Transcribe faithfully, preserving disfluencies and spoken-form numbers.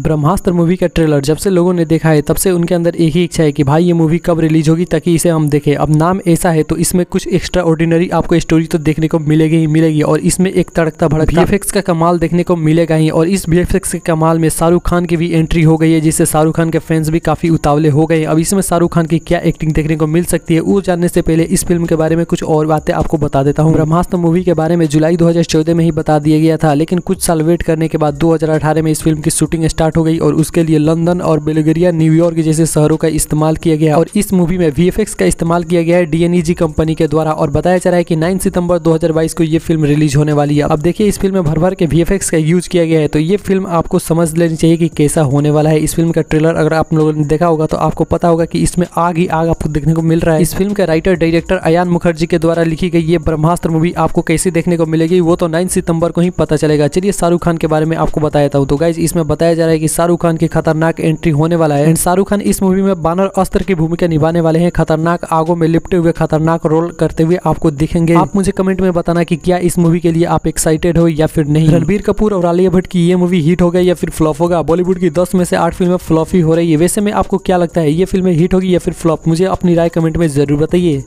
ब्रह्मास्त्र movie का trailer जब से लोगों ने देखा है तब से उनके अंदर एक ही इच्छा है कि भाई ये मूवी कब रिलीज होगी ताकि इसे हम देखें। अब नाम ऐसा है तो इसमें कुछ एक्स्ट्रा ऑर्डिनरी आपको स्टोरी तो देखने को मिलेगी ही मिलेगी और इसमें एक तड़कता भड़कता वीएफएक्स का कमाल देखने को मिलेगा ही। और इस वीएफएक्स के कमाल में शाहरुख खान की भी एंट्री हो गई है जिससे शाहरुख खान के फैंस भी काफी उतावले हो गए। अब इसमें शाहरुख खान की क्या एक्टिंग देखने को मिल सकती है वो जानने से पहले इस फिल्म के बारे में कुछ और बातें आपको बता देता हूँ। ब्रह्मास्त्र मूवी के बारे में जुलाई दो हजार चौदह में ही बता दिया गया था, लेकिन कुछ साल वेट करने के बाद दो हजार अठारह में इस फिल्म की शूटिंग स्टार्ट हो गई और उसके लिए लंदन और बल्गेरिया, न्यूयॉर्क जैसे शहरों का इस्तेमाल किया गया। और इस मूवी में वीएफएक्स का इस्तेमाल किया गया है डीएनईजी कंपनी के द्वारा और बताया जा रहा है कि नौ सितंबर दो हजार बाईस को ये फिल्म रिलीज होने वाली है। अब देखिए इस फिल्म में भर भर के वीएफएक्स का यूज किया गया है तो ये फिल्म आपको समझ लेनी चाहिए कि कैसा होने वाला है। इस फिल्म का ट्रेलर अगर आप लोगों ने देखा होगा तो आपको पता होगा कि इसमें आग ही आग आपको देखने को मिल रहा है। इस फिल्म का राइटर डायरेक्टर अयान मुखर्जी के द्वारा लिखी गई ये ब्रह्मास्त्र मूवी आपको कैसे देखने को मिलेगी वो तो नौ सितंबर को ही पता चलेगा। चलिए शाहरुख खान के बारे में आपको बताता हूँ। तो गाइज इसमें बताया रहा है कि शाहरुख खान की खतरनाक एंट्री होने वाला है एंड शाहरुख खान इस मूवी में बानर अस्त्र की भूमिका निभाने वाले हैं। खतरनाक आगों में लिपटे हुए खतरनाक रोल करते हुए आपको दिखेंगे। आप मुझे कमेंट में बताना कि क्या इस मूवी के लिए आप एक्साइटेड हो या फिर नहीं। रणबीर कपूर और आलिया भट्ट की ये मूवी हिट हो गई या फिर फ्लॉप होगा। बॉलीवुड की दस में से आठ फिल्में फ्लॉप ही हो रही है। वैसे में आपको क्या लगता है ये फिल्में हिट होगी या फिर फ्लॉप, मुझे अपनी राय कमेंट में जरूर बताइए।